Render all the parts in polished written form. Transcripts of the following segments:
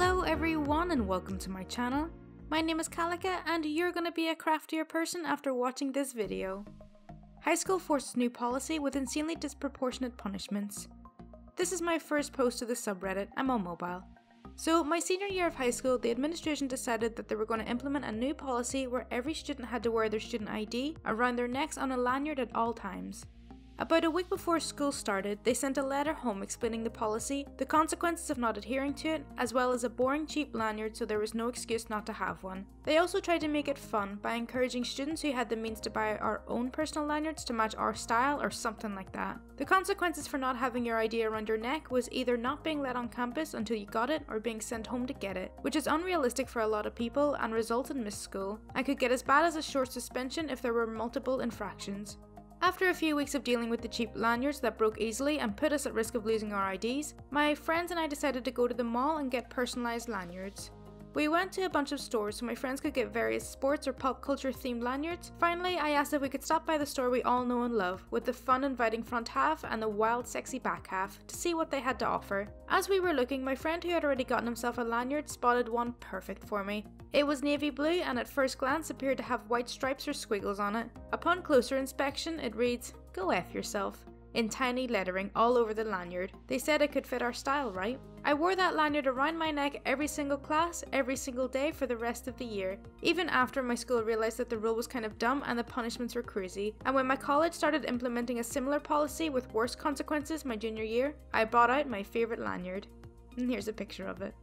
Hello everyone and welcome to my channel. My name is Kalica and you're going to be a craftier person after watching this video. High school forces new policy with insanely disproportionate punishments. This is my first post to the subreddit, I'm on mobile. So my senior year of high school, the administration decided that they were going to implement a new policy where every student had to wear their student ID around their necks on a lanyard at all times. About a week before school started, they sent a letter home explaining the policy, the consequences of not adhering to it, as well as a boring cheap lanyard so there was no excuse not to have one. They also tried to make it fun by encouraging students who had the means to buy our own personal lanyards to match our style or something like that. The consequences for not having your ID around your neck was either not being let on campus until you got it or being sent home to get it, which is unrealistic for a lot of people and resulted in missed school, and could get as bad as a short suspension if there were multiple infractions. After a few weeks of dealing with the cheap lanyards that broke easily and put us at risk of losing our IDs, my friends and I decided to go to the mall and get personalised lanyards. We went to a bunch of stores so my friends could get various sports or pop culture themed lanyards. Finally, I asked if we could stop by the store we all know and love, with the fun inviting front half and the wild sexy back half, to see what they had to offer. As we were looking, my friend who had already gotten himself a lanyard spotted one perfect for me. It was navy blue and at first glance appeared to have white stripes or squiggles on it. Upon closer inspection, it reads, "Go F yourself," in tiny lettering all over the lanyard. They said it could fit our style, right? I wore that lanyard around my neck every single class, every single day for the rest of the year, even after my school realised that the rule was kind of dumb and the punishments were crazy. And when my college started implementing a similar policy with worse consequences my junior year, I brought out my favourite lanyard. And here's a picture of it.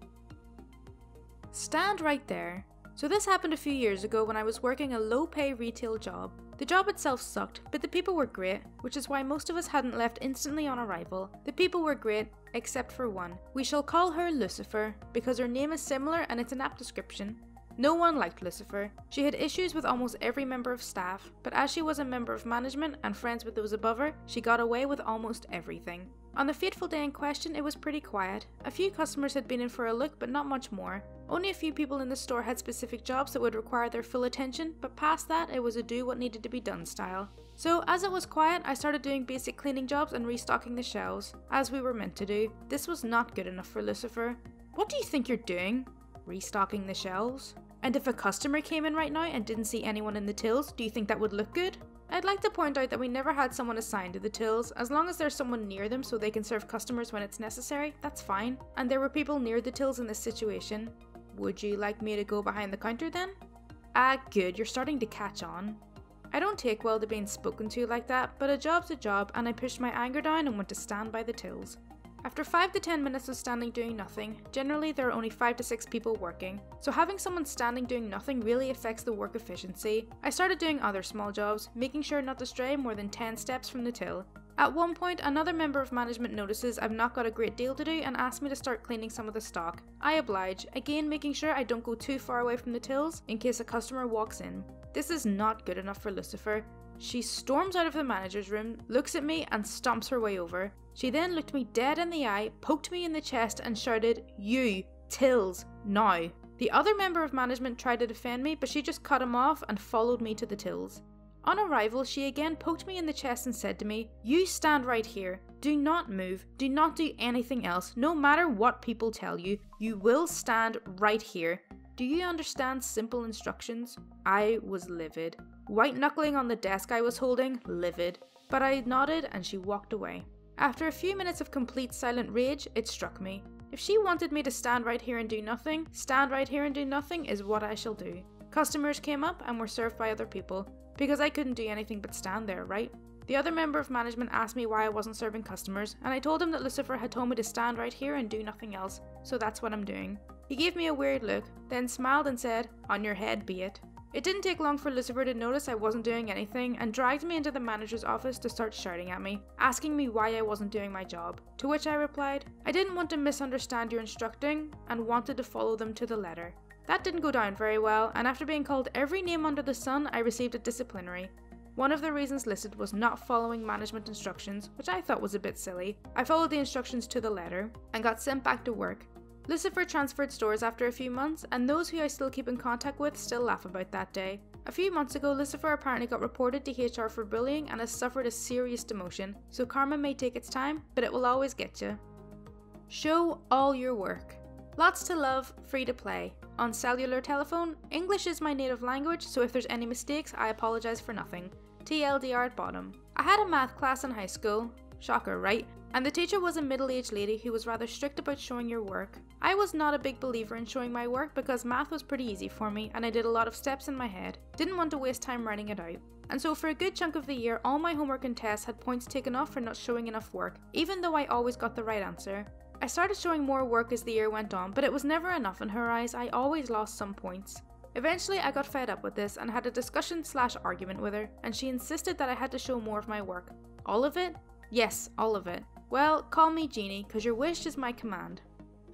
Stand right there. So this happened a few years ago when I was working a low-pay retail job. The job itself sucked, but the people were great, which is why most of us hadn't left instantly on arrival. The people were great, except for one. We shall call her Lucifer, because her name is similar and it's an apt description. No one liked Lucifer. She had issues with almost every member of staff, but as she was a member of management and friends with those above her, she got away with almost everything. On the fateful day in question, it was pretty quiet. A few customers had been in for a look, but not much more. Only a few people in the store had specific jobs that would require their full attention, but past that, it was a do what needed to be done style. So, as it was quiet, I started doing basic cleaning jobs and restocking the shelves, as we were meant to do. This was not good enough for Lucifer. "What do you think you're doing? Restocking the shelves? And if a customer came in right now and didn't see anyone in the tills, do you think that would look good?" I'd like to point out that we never had someone assigned to the tills. As long as there's someone near them so they can serve customers when it's necessary, that's fine. And there were people near the tills in this situation. "Would you like me to go behind the counter then?" "Ah, good, you're starting to catch on." I don't take well to being spoken to like that, but a job's a job, and I pushed my anger down and went to stand by the tills. After 5 to 10 minutes of standing doing nothing, generally there are only 5 to 6 people working, so having someone standing doing nothing really affects the work efficiency. I started doing other small jobs, making sure not to stray more than 10 steps from the till. At one point, another member of management notices I've not got a great deal to do and asks me to start cleaning some of the stock. I oblige, again making sure I don't go too far away from the tills in case a customer walks in. This is not good enough for Lucifer. She storms out of the manager's room, looks at me and stomps her way over. She then looked me dead in the eye, poked me in the chest and shouted, "You, tills, now." The other member of management tried to defend me, but she just cut him off and followed me to the tills. On arrival, she again poked me in the chest and said to me, "You stand right here. Do not move. Do not do anything else. No matter what people tell you, you will stand right here. Do you understand simple instructions?" I was livid. White knuckling on the desk I was holding, livid. But I nodded and she walked away. After a few minutes of complete silent rage, it struck me. If she wanted me to stand right here and do nothing, stand right here and do nothing is what I shall do. Customers came up and were served by other people. Because I couldn't do anything but stand there, right? The other member of management asked me why I wasn't serving customers, and I told him that Lucifer had told me to stand right here and do nothing else, so that's what I'm doing. He gave me a weird look, then smiled and said, "On your head be it." It didn't take long for Lucifer to notice I wasn't doing anything and dragged me into the manager's office to start shouting at me, asking me why I wasn't doing my job, to which I replied, "I didn't want to misunderstand your instructing and wanted to follow them to the letter." That didn't go down very well, and after being called every name under the sun, I received a disciplinary. One of the reasons listed was not following management instructions, which I thought was a bit silly. I followed the instructions to the letter, and got sent back to work. Lucifer transferred stores after a few months, and those who I still keep in contact with still laugh about that day. A few months ago, Lucifer apparently got reported to HR for bullying and has suffered a serious demotion, so karma may take its time, but it will always get you. Show all your work. Lots to love, free to play. On cellular telephone, English is my native language, so if there's any mistakes, I apologize for nothing. TLDR at bottom. I had a math class in high school, shocker right? And the teacher was a middle-aged lady who was rather strict about showing your work. I was not a big believer in showing my work because math was pretty easy for me and I did a lot of steps in my head. Didn't want to waste time writing it out. And so for a good chunk of the year, all my homework and tests had points taken off for not showing enough work, even though I always got the right answer. I started showing more work as the year went on, but it was never enough in her eyes. I always lost some points. Eventually I got fed up with this and had a discussion/argument with her, and she insisted that I had to show more of my work. All of it? Yes, all of it. Well, call me Genie, cause your wish is my command.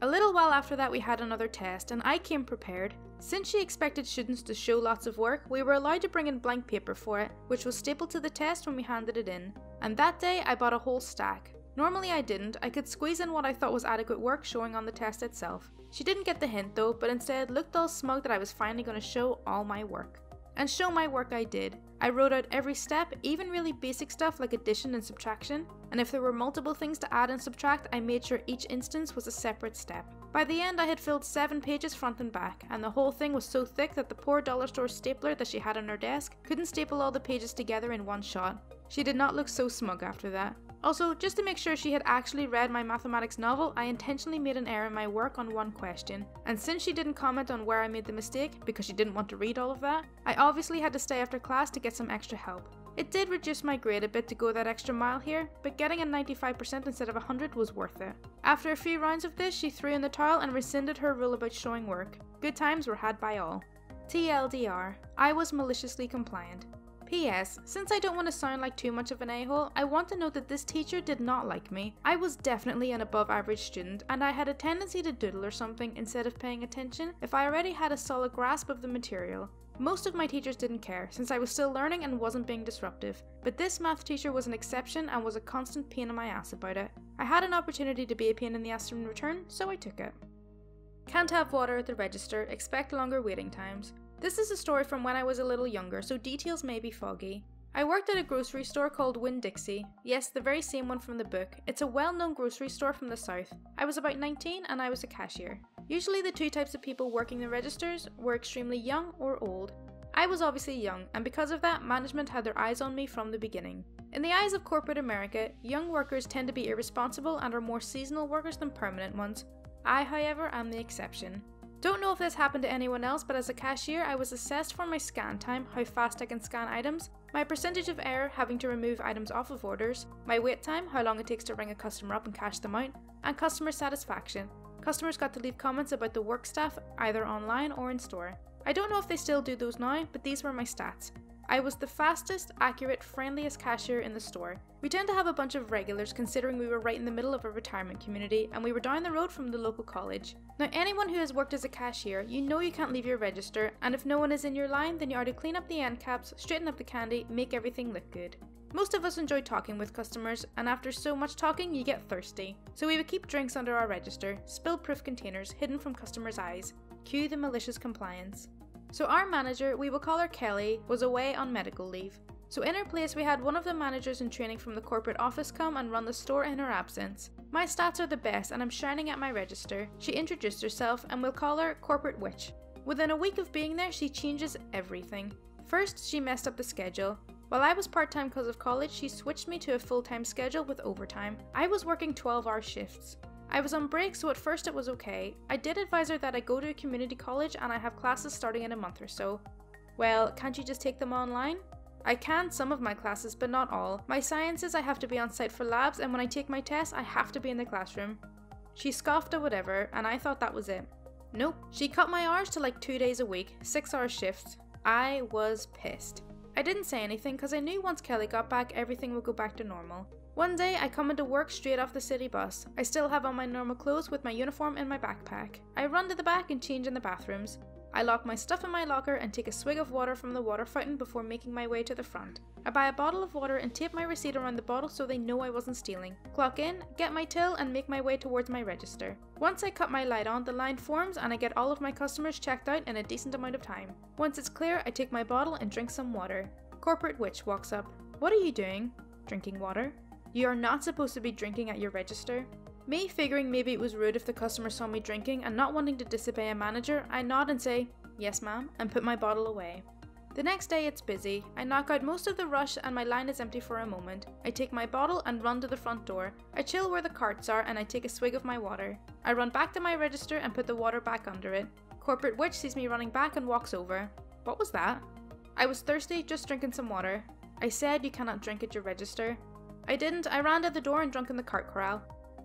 A little while after that we had another test and I came prepared. Since she expected students to show lots of work, we were allowed to bring in blank paper for it, which was stapled to the test when we handed it in. And that day I bought a whole stack. Normally I didn't, I could squeeze in what I thought was adequate work showing on the test itself. She didn't get the hint though, but instead looked all smug that I was finally going to show all my work. And show my work I did. I wrote out every step, even really basic stuff like addition and subtraction, and if there were multiple things to add and subtract, I made sure each instance was a separate step. By the end I had filled 7 pages front and back, and the whole thing was so thick that the poor dollar store stapler that she had on her desk couldn't staple all the pages together in one shot. She did not look so smug after that. Also, just to make sure she had actually read my mathematics novel, I intentionally made an error in my work on one question, and since she didn't comment on where I made the mistake, because she didn't want to read all of that, I obviously had to stay after class to get some extra help. It did reduce my grade a bit to go that extra mile here, but getting a 95% instead of 100 was worth it. After a few rounds of this, she threw in the towel and rescinded her rule about showing work. Good times were had by all. TLDR, I was maliciously compliant. P.S. Since I don't want to sound like too much of an a-hole, I want to note that this teacher did not like me. I was definitely an above average student and I had a tendency to doodle or something instead of paying attention if I already had a solid grasp of the material. Most of my teachers didn't care since I was still learning and wasn't being disruptive, but this math teacher was an exception and was a constant pain in my ass about it. I had an opportunity to be a pain in the ass in return, so I took it. Can't have water at the register, expect longer waiting times. This is a story from when I was a little younger, so details may be foggy. I worked at a grocery store called Winn-Dixie. Yes, the very same one from the book. It's a well-known grocery store from the south. I was about 19 and I was a cashier. Usually the two types of people working the registers were extremely young or old. I was obviously young, and because of that, management had their eyes on me from the beginning. In the eyes of corporate America, young workers tend to be irresponsible and are more seasonal workers than permanent ones. I, however, am the exception. Don't know if this happened to anyone else, but as a cashier I was assessed for my scan time, how fast I can scan items, my percentage of error, having to remove items off of orders, my wait time, how long it takes to ring a customer up and cash them out, and customer satisfaction. Customers got to leave comments about the work staff, either online or in store. I don't know if they still do those now, but these were my stats. I was the fastest, accurate, friendliest cashier in the store. We tend to have a bunch of regulars considering we were right in the middle of a retirement community and we were down the road from the local college. Now anyone who has worked as a cashier, you know you can't leave your register, and if no one is in your line then you are to clean up the end caps, straighten up the candy, make everything look good. Most of us enjoy talking with customers, and after so much talking you get thirsty. So we would keep drinks under our register, spill-proof containers hidden from customers' eyes. Cue the malicious compliance. So our manager, we will call her Kelly, was away on medical leave. So in her place we had one of the managers in training from the corporate office come and run the store in her absence. My stats are the best and I'm shining at my register. She introduced herself and we'll call her Corporate Witch. Within a week of being there she changes everything. First she messed up the schedule. While I was part-time because of college, she switched me to a full-time schedule with overtime. I was working 12-hour shifts. I was on break, so at first it was okay. I did advise her that I go to a community college and I have classes starting in a month or so. Well, can't you just take them online? I can some of my classes, but not all. My sciences I have to be on site for labs, and when I take my tests I have to be in the classroom. She scoffed at whatever, and I thought that was it. Nope. She cut my hours to like 2 days a week, 6-hour shifts. I was pissed. I didn't say anything because I knew once Kelly got back everything would go back to normal. One day I come into work straight off the city bus. I still have on my normal clothes with my uniform in my backpack. I run to the back and change in the bathrooms. I lock my stuff in my locker and take a swig of water from the water fountain before making my way to the front. I buy a bottle of water and tape my receipt around the bottle so they know I wasn't stealing. Clock in, get my till and make my way towards my register. Once I cut my light on, the line forms and I get all of my customers checked out in a decent amount of time. Once it's clear, I take my bottle and drink some water. Corporate Witch walks up. What are you doing? Drinking water. You are not supposed to be drinking at your register. Me figuring maybe it was rude if the customer saw me drinking and not wanting to disobey a manager, I nod and say, "Yes ma'am," and put my bottle away. The next day it's busy. I knock out most of the rush and my line is empty for a moment. I take my bottle and run to the front door. I chill where the carts are and I take a swig of my water. I run back to my register and put the water back under it. Corporate Witch sees me running back and walks over. "What was that?" "I was thirsty, just drinking some water." "I said you cannot drink at your register." "I didn't, I ran to the door and drunk in the cart corral."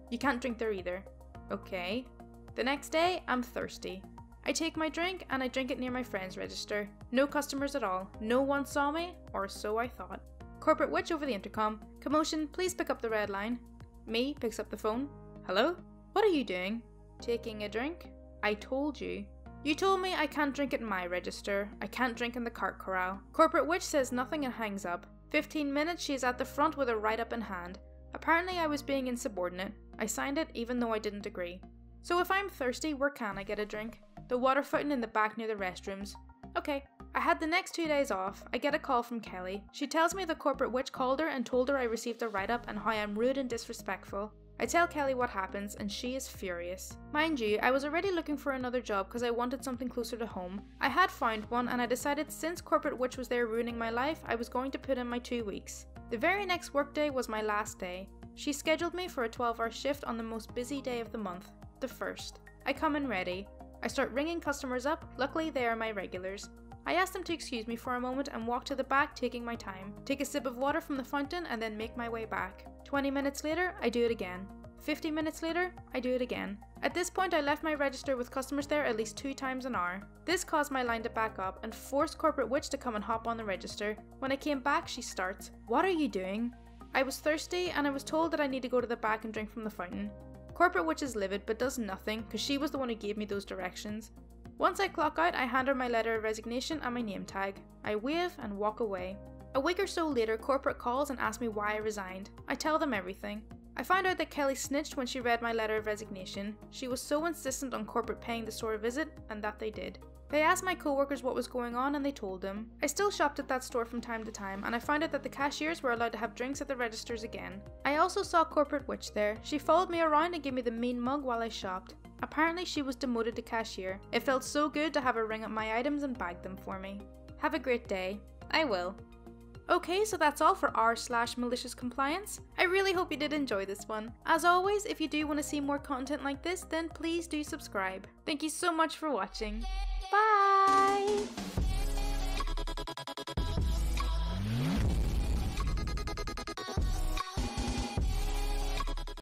"You can't drink there either." "Okay." The next day, I'm thirsty. I take my drink and I drink it near my friend's register. No customers at all. No one saw me, or so I thought. Corporate Witch over the intercom. "Commotion, please pick up the red line." Me picks up the phone. "Hello? What are you doing?" "Taking a drink." "I told you." "You told me I can't drink at my register. I can't drink in the cart corral." Corporate Witch says nothing and hangs up. 15 minutes she is at the front with a write-up in hand. Apparently I was being insubordinate. I signed it even though I didn't agree. So if I'm thirsty, where can I get a drink? The water fountain in the back near the restrooms. Okay. I had the next 2 days off. I get a call from Kelly. She tells me the Corporate Witch called her and told her I received a write-up and how I'm rude and disrespectful. I tell Kelly what happens and she is furious. Mind you, I was already looking for another job because I wanted something closer to home. I had found one and I decided since Corporate Witch was there ruining my life, I was going to put in my 2 weeks. The very next workday was my last day. She scheduled me for a 12-hour shift on the most busy day of the month, the 1st. I come in ready. I start ringing customers up, luckily they are my regulars. I ask them to excuse me for a moment and walk to the back taking my time, take a sip of water from the fountain and then make my way back. 20 minutes later, I do it again. 50 minutes later, I do it again. At this point I left my register with customers there at least 2 times an hour. This caused my line to back up and forced Corporate Witch to come and hop on the register. When I came back she starts, "What are you doing?" I was thirsty and I was told that I need to go to the back and drink from the fountain. Corporate Witch is livid but does nothing because she was the one who gave me those directions. Once I clock out, I hand her my letter of resignation and my name tag. I wave and walk away. A week or so later, corporate calls and asks me why I resigned. I tell them everything. I find out that Kelly snitched when she read my letter of resignation. She was so insistent on corporate paying the store a visit, and that they did. They asked my co-workers what was going on and they told them. I still shopped at that store from time to time and I found out that the cashiers were allowed to have drinks at the registers again. I also saw Corporate Witch there. She followed me around and gave me the mean mug while I shopped. Apparently she was demoted to cashier. It felt so good to have her ring up my items and bag them for me. Have a great day. I will. Okay, so that's all for r/MaliciousCompliance. I really hope you did enjoy this one. As always, if you do want to see more content like this, then please do subscribe. Thank you so much for watching. Bye!